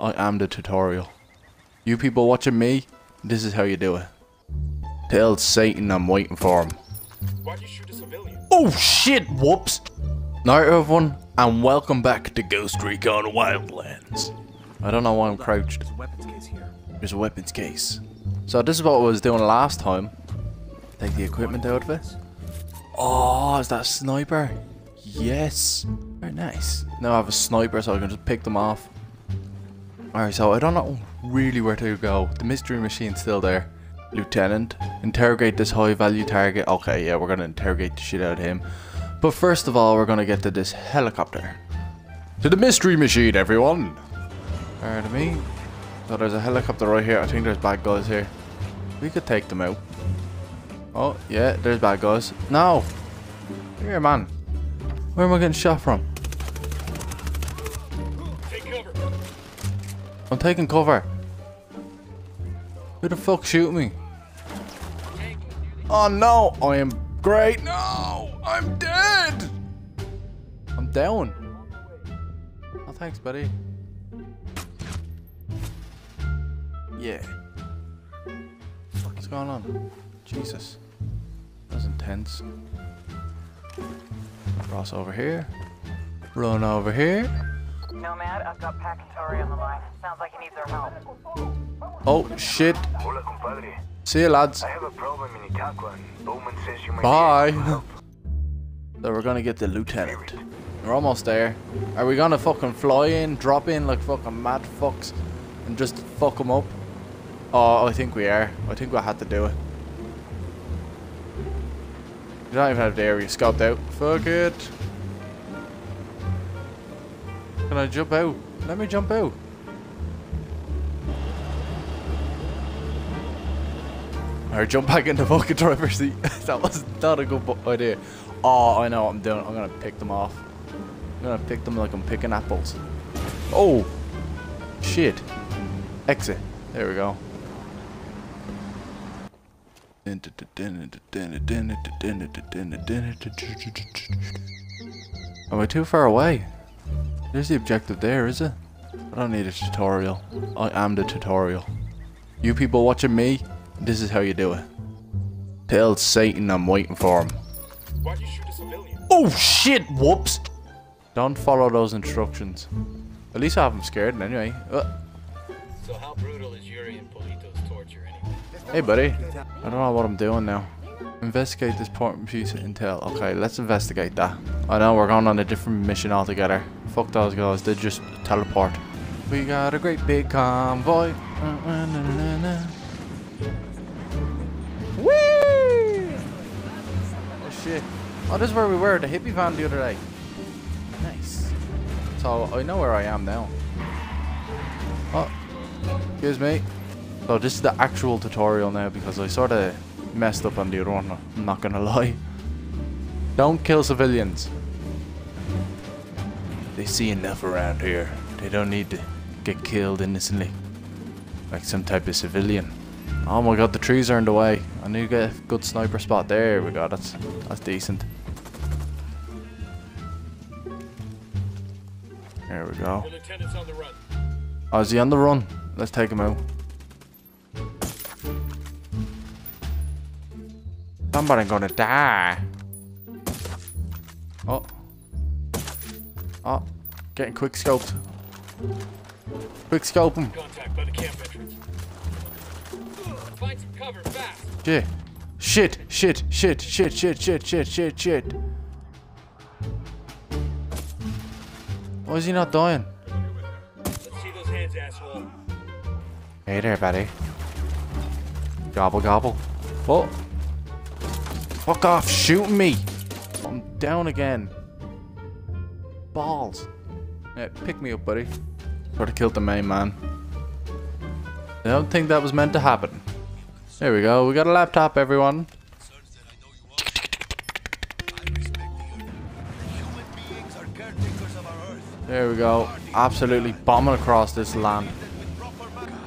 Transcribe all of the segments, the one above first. I am the tutorial. You people watching me, this is how you do it. Tell Satan I'm waiting for him. Why'd you shoot a civilian? Oh shit, whoops! Night everyone, and welcome back to Ghost Recon Wildlands. I don't know why I'm crouched. There's a weapons case here. There's a weapons case. So this is what I was doing last time. Take the equipment out of it. Oh, is that a sniper? Yes. Very nice. Now I have a sniper so I can just pick them off. Alright, so I don't know really where to go. The mystery machine's still there. Lieutenant, interrogate this high value target. Okay, yeah, we're gonna interrogate the shit out of him. But first of all, we're gonna get to this helicopter. To the mystery machine, everyone! Pardon me. So there's a helicopter right here. I think there's bad guys here. We could take them out. Oh, yeah, there's bad guys. No! Come here, man. Where am I getting shot from? Take cover. I'm taking cover. Who the fuck shoot me? Oh no! I am great! No! I'm dead! I'm down. Oh, thanks, buddy. Yeah. What's going on? Jesus. That was intense. Cross over here. Run over here. Nomad, I've got Pakatari on the line. Sounds like he needs our help. Oh, shit. See you, lads. I have a problem in Itaqua. Bowman says you may help. So we're gonna get the lieutenant. We're almost there. Are we gonna fucking fly in, drop in like fucking mad fucks? And just fuck them up. Oh, I think we are. I think we had to do it. You don't even have the area scoped out. Fuck it. Can I jump out? Let me jump out. Alright, jump back in the fucking driver's seat. That was not a good idea. Oh, I know what I'm doing. I'm gonna pick them off. I'm gonna pick them like I'm picking apples. Oh! Shit. Exit. There we go. Am I too far away? There's the objective there, is it? I don't need a tutorial. I am the tutorial. You people watching me, this is how you do it. Tell Satan I'm waiting for him. Why'd you shoot a civilian? Oh shit, whoops! Don't follow those instructions. At least I haven't scared him anyway. So how brutal is Yuri and Polito's torture anyway? Hey buddy, I don't know what I'm doing now. Investigate this important piece of intel. Okay, let's investigate that. I know we're going on a different mission altogether. Fuck those guys, they just teleport. We got a great big convoy. Woo! Oh shit. Oh, this is where we were, the hippie van the other day. Nice. So I know where I am now. Oh, excuse me. So this is the actual tutorial now because I sort of messed up on the other one, I'm not gonna lie. Don't kill civilians. They see enough around here. They don't need to get killed innocently. Like some type of civilian. Oh my god, the trees are in the way. I need to get a good sniper spot. There we go, that's decent. There we go. The lieutenant's on the run. Oh, is he on the run? Let's take him out. Somebody gonna die. Oh. Oh. Getting quick scoped. Quick scope him. Find some cover fast. Yeah. Shit. Shit. Shit. Shit. Shit. Shit. Shit. Shit. Shit. Why is he not dying? Let's see those hands, asshole. Hey there, buddy. Gobble, gobble. Whoa. Fuck off, shooting me. I'm down again. Balls. Yeah, pick me up, buddy. Sort of killed the main man. I don't think that was meant to happen. There we go. We got a laptop, everyone. There we go, absolutely bombing across this land.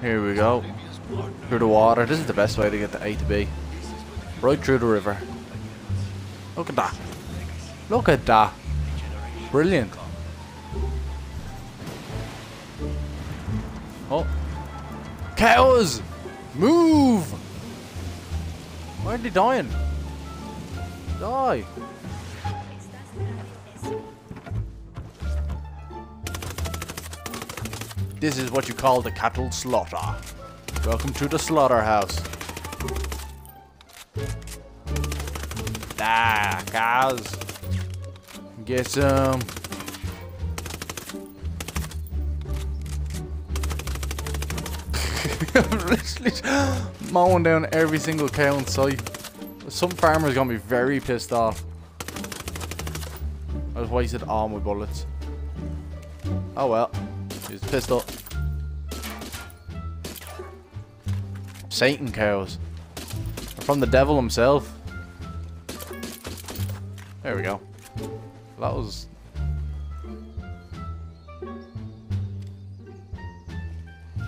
Here we go, through the water. This is the best way to get to A to B. Right through the river. Look at that. Look at that. Brilliant. Oh. Cows! Move! Why are they dying? Die! This is what you call the cattle slaughter. Welcome to the slaughterhouse. Ah, cows. Get some. Literally mowing down every single cow in sight. Some farmer's gonna be very pissed off. I just wasted all my bullets. Oh well. He's pissed off. Satan cows. They're from the devil himself. There we go. That was...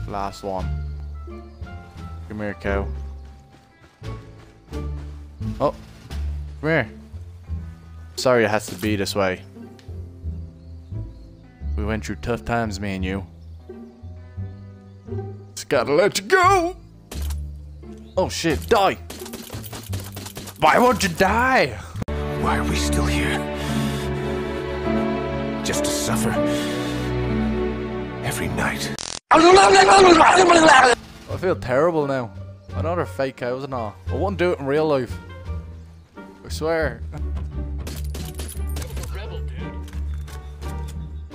last one. Come here, cow. Oh. Come here. Sorry it has to be this way. We went through tough times, me and you. Just gotta let you go! Oh shit, die! Why won't you die? Why are we still here? Just to suffer. Every night. I feel terrible now. I know they're fake cows and all. I wouldn't do it in real life. I swear.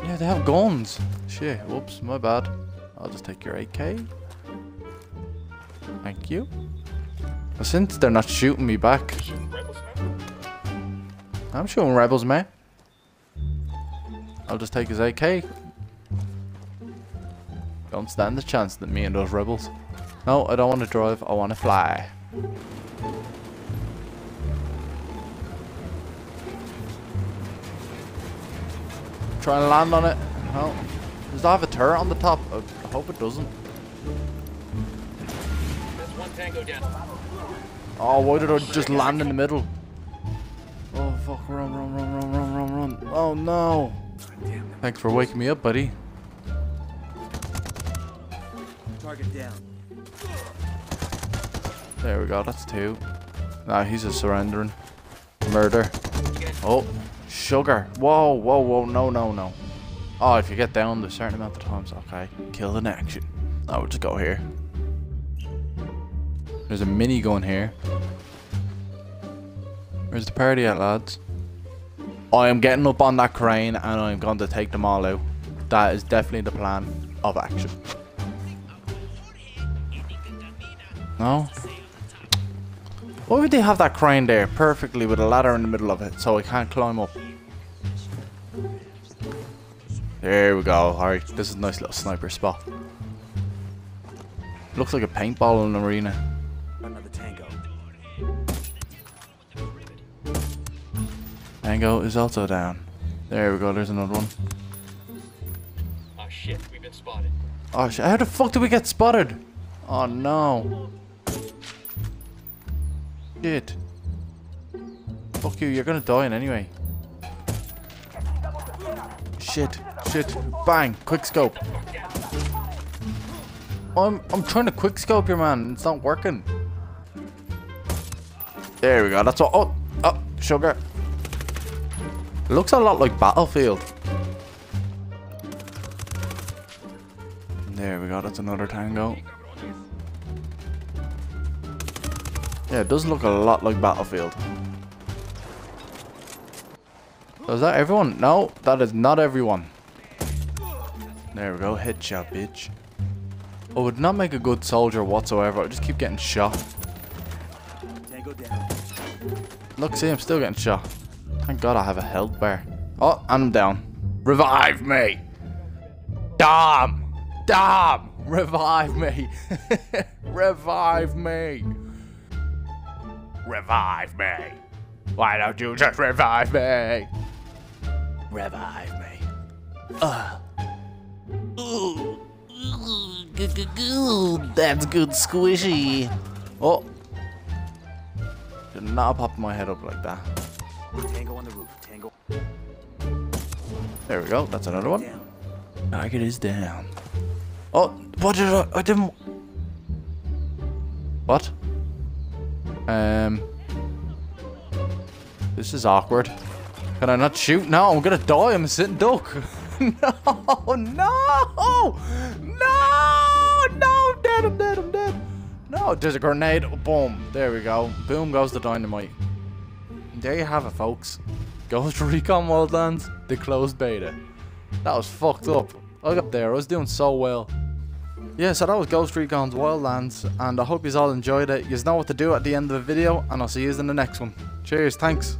Yeah, they have guns. Shit, whoops, my bad. I'll just take your AK. Thank you. Well, since they're not shooting me back. I'm shooting rebels, man. I'll just take his AK. Don't stand the chance that me and those rebels. No, I don't want to drive. I want to fly. Try and land on it. No. Does that have a turret on the top? I hope it doesn't. Oh, why did I just land in the middle? Oh fuck, run. Oh no. Thanks for waking me up, buddy. Target down. There we go, that's two. Nah, he's just surrendering. Murder. Oh, sugar. Whoa, no. Oh, if you get down to a certain amount of times, okay. Kill in action. Now we'll just go here. There's a mini gun here. Where's the party at, lads? I am getting up on that crane and I'm going to take them all out. That is definitely the plan of action. No? Why would they have that crane there perfectly with a ladder in the middle of it so I can't climb up? There we go. Alright, this is a nice little sniper spot. Looks like a paintball in an arena. Tango is also down. There we go, there's another one. Oh shit, we've been spotted. Oh shit, how the fuck did we get spotted? Oh no. Shit. Fuck you, you're gonna die in anyway. Shit. Bang, quick scope. I'm trying to quick scope your man, it's not working. There we go, that's all. Oh, sugar. It looks a lot like Battlefield. There we go, that's another tango. Yeah, it does look a lot like Battlefield. So is that everyone? No, that is not everyone. There we go, headshot, bitch. I would not make a good soldier whatsoever, I just keep getting shot. Look, see, I'm still getting shot. Thank God I have a health bar. Oh, I'm down. Revive me! Damn! Revive me! Revive me! Why don't you just revive me? Good. That's good squishy. Oh. Did not pop my head up like that. Tango on the roof. Tango. There we go. That's another one. Target is down. Oh, What did I didn't... What? This is awkward. Can I not shoot? No, I'm gonna die. I'm a sitting duck. No, no! No! No, I'm dead, I'm dead, I'm dead. No, there's a grenade. Boom. There we go. Boom goes the dynamite. There you have it, folks. Ghost Recon Wildlands, the closed beta. That was fucked up. I got there. I was doing so well. Yeah, so that was Ghost Recon's Wildlands, and I hope you all enjoyed it. You know what to do at the end of the video, and I'll see you in the next one. Cheers, thanks.